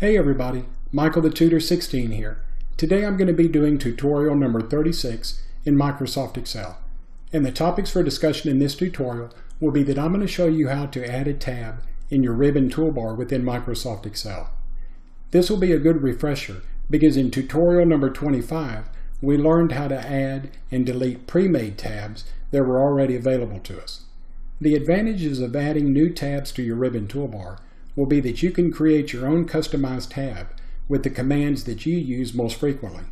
Hey everybody, michaelthetutor16 here. Today I'm going to be doing tutorial number 36 in Microsoft Excel. And the topics for discussion in this tutorial will be that I'm going to show you how to add a tab in your ribbon toolbar within Microsoft Excel. This will be a good refresher because in tutorial number 25 we learned how to add and delete pre-made tabs that were already available to us. The advantages of adding new tabs to your ribbon toolbar will be that you can create your own customized tab with the commands that you use most frequently.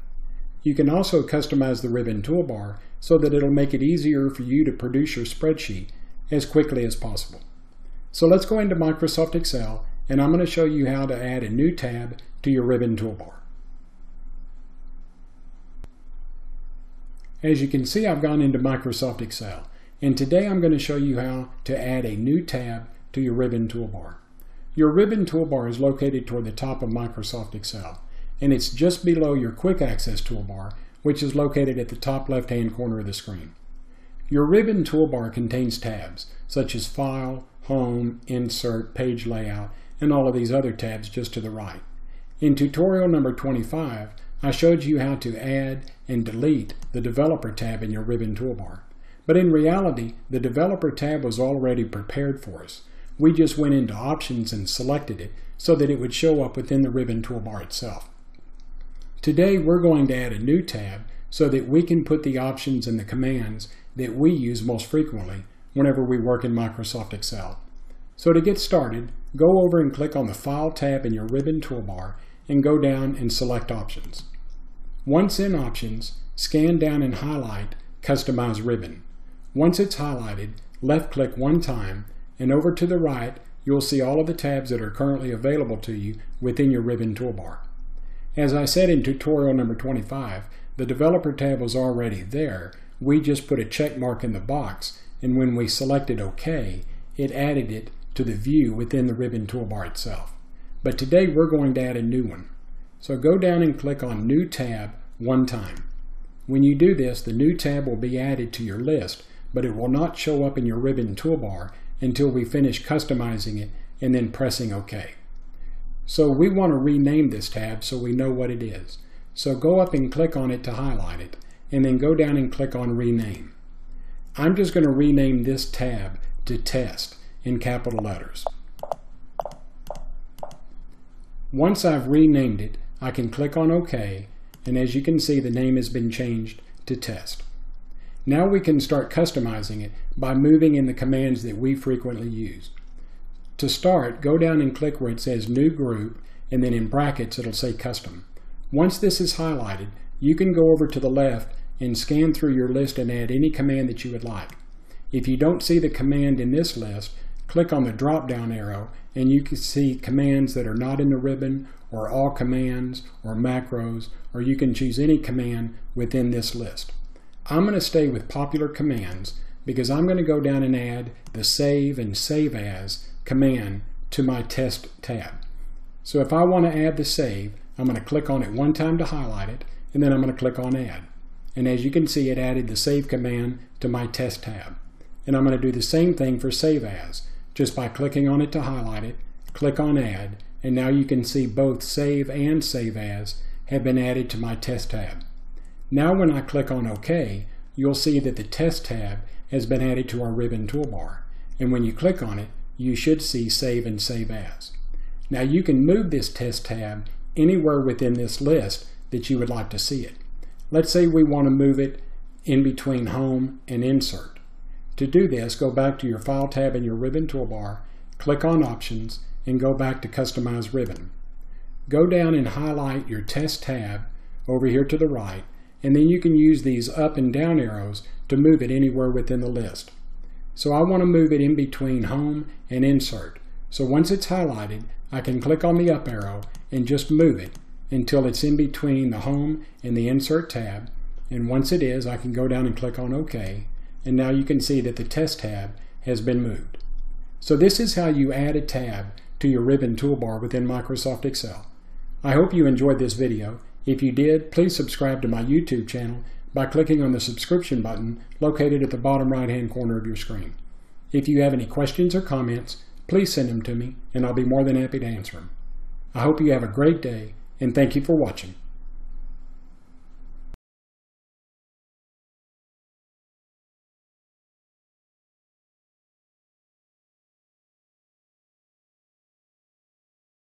You can also customize the ribbon toolbar so that it'll make it easier for you to produce your spreadsheet as quickly as possible. So let's go into Microsoft Excel, and I'm going to show you how to add a new tab to your ribbon toolbar. As you can see, I've gone into Microsoft Excel, and today I'm going to show you how to add a new tab to your ribbon toolbar. Your ribbon toolbar is located toward the top of Microsoft Excel, and it's just below your Quick Access toolbar, which is located at the top left-hand corner of the screen. Your ribbon toolbar contains tabs such as File, Home, Insert, Page Layout, and all of these other tabs just to the right. In tutorial number 25, I showed you how to add and delete the Developer tab in your ribbon toolbar. But in reality, the Developer tab was already prepared for us. We just went into Options and selected it so that it would show up within the ribbon toolbar itself. Today we're going to add a new tab so that we can put the options and the commands that we use most frequently whenever we work in Microsoft Excel. So to get started, go over and click on the File tab in your ribbon toolbar and go down and select Options. Once in Options, scan down and highlight Customize Ribbon. Once it's highlighted, left-click one time, and over to the right, you'll see all of the tabs that are currently available to you within your ribbon toolbar. As I said in tutorial number 25, the Developer tab was already there. We just put a check mark in the box, and when we selected OK, it added it to the view within the ribbon toolbar itself. But today we're going to add a new one. So go down and click on New Tab one time. When you do this, the new tab will be added to your list, but it will not show up in your ribbon toolbar until we finish customizing it and then pressing OK. So we want to rename this tab so we know what it is. So go up and click on it to highlight it, and then go down and click on Rename. I'm just going to rename this tab to Test in capital letters. Once I've renamed it, I can click on OK, and as you can see, the name has been changed to Test. Now we can start customizing it by moving in the commands that we frequently use. To start, go down and click where it says New Group, and then in brackets it'll say Custom. Once this is highlighted, you can go over to the left and scan through your list and add any command that you would like. If you don't see the command in this list, click on the drop-down arrow and you can see commands that are not in the ribbon, or all commands, or macros, or you can choose any command within this list. I'm going to stay with popular commands because I'm going to go down and add the Save and Save As command to my Test tab. So if I want to add the save, I'm going to click on it one time to highlight it, and then I'm going to click on Add. And as you can see, it added the Save command to my Test tab. And I'm going to do the same thing for Save As, just by clicking on it to highlight it, click on Add, and now you can see both Save and Save As have been added to my Test tab. Now when I click on OK, you'll see that the Test tab has been added to our ribbon toolbar. And when you click on it, you should see Save and Save As. Now you can move this Test tab anywhere within this list that you would like to see it. Let's say we want to move it in between Home and Insert. To do this, go back to your File tab in your ribbon toolbar, click on Options, and go back to Customize Ribbon. Go down and highlight your Test tab over here to the right, and then you can use these up and down arrows to move it anywhere within the list. So I want to move it in between Home and Insert. So once it's highlighted, I can click on the up arrow and just move it until it's in between the Home and the Insert tab. And once it is, I can go down and click on OK. And now you can see that the Test tab has been moved. So this is how you add a tab to your ribbon toolbar within Microsoft Excel. I hope you enjoyed this video. If you did, please subscribe to my YouTube channel by clicking on the subscription button located at the bottom right-hand corner of your screen. If you have any questions or comments, please send them to me, and I'll be more than happy to answer them. I hope you have a great day, and thank you for watching.